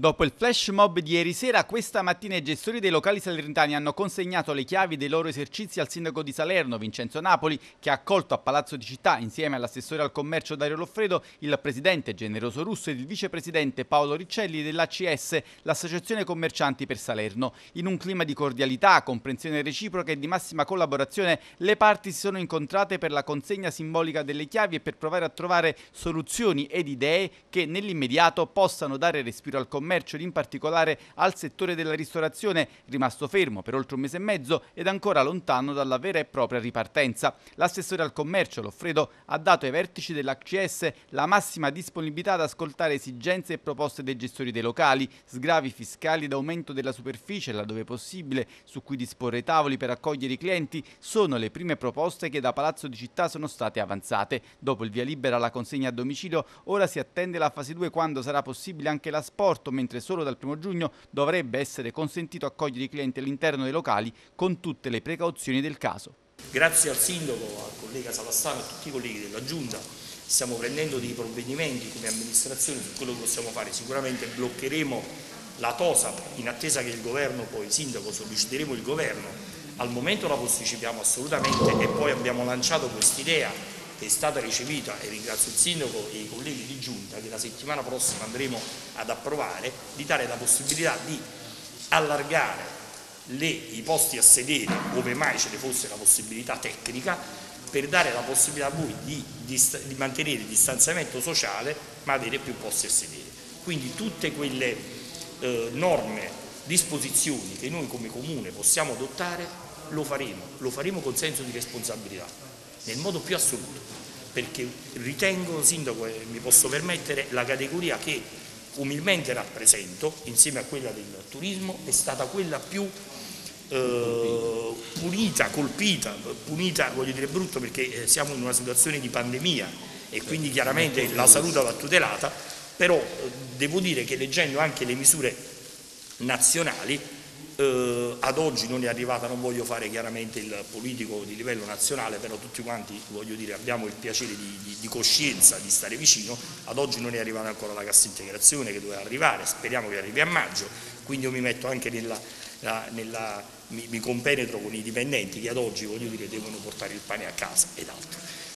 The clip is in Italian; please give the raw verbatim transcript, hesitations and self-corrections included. Dopo il flash mob di ieri sera, questa mattina i gestori dei locali salernitani hanno consegnato le chiavi dei loro esercizi al sindaco di Salerno, Vincenzo Napoli, che ha accolto a Palazzo di Città, insieme all'assessore al commercio Dario Loffredo, il presidente Generoso Russo ed il vicepresidente Paolo Riccelli dell'A C S, l'Associazione Commercianti per Salerno. In un clima di cordialità, comprensione reciproca e di massima collaborazione, le parti si sono incontrate per la consegna simbolica delle chiavi e per provare a trovare soluzioni ed idee che nell'immediato possano dare respiro al commercio. ed in particolare al settore della ristorazione, rimasto fermo per oltre un mese e mezzo ed ancora lontano dalla vera e propria ripartenza. L'assessore al commercio Loffredo ha dato ai vertici dell'A C S la massima disponibilità ad ascoltare esigenze e proposte dei gestori dei locali, sgravi fiscali ed aumento della superficie laddove possibile, su cui disporre tavoli per accogliere i clienti, sono le prime proposte che da Palazzo di Città sono state avanzate. Dopo il via libera alla consegna a domicilio, ora si attende la fase due, quando sarà possibile anche l'asporto, mentre solo dal primo giugno dovrebbe essere consentito accogliere i clienti all'interno dei locali con tutte le precauzioni del caso. Grazie al sindaco, al collega Salastano e a tutti i colleghi della Giunta stiamo prendendo dei provvedimenti come amministrazione su quello che possiamo fare. Sicuramente bloccheremo la TOSA in attesa che il governo, poi il sindaco, solleciteremo il governo. Al momento la posticipiamo assolutamente e poi abbiamo lanciato quest'idea che è stata ricevita, e ringrazio il sindaco e i colleghi di Giunta, che la settimana prossima andremo ad approvare, di dare la possibilità di allargare le, i posti a sedere, ove mai ce ne fosse la possibilità tecnica, per dare la possibilità a voi di, di, di mantenere il distanziamento sociale ma avere più posti a sedere. Quindi tutte quelle eh, norme, disposizioni che noi come Comune possiamo adottare, lo faremo, lo faremo con senso di responsabilità, nel modo più assoluto, perché ritengo, sindaco, e mi posso permettere, la categoria che umilmente rappresento, insieme a quella del turismo, è stata quella più eh, punita, colpita, punita voglio dire brutto, perché siamo in una situazione di pandemia e quindi chiaramente la salute va tutelata, però devo dire che leggendo anche le misure nazionali, Uh, ad oggi non è arrivata, non voglio fare chiaramente il politico di livello nazionale, però tutti quanti, voglio dire, abbiamo il piacere di, di, di coscienza di stare vicino. Ad oggi non è arrivata ancora la cassa integrazione che doveva arrivare, speriamo che arrivi a maggio, quindi io mi metto anche nella, la, nella mi, mi compenetro con i dipendenti che ad oggi, voglio dire, devono portare il pane a casa ed altro.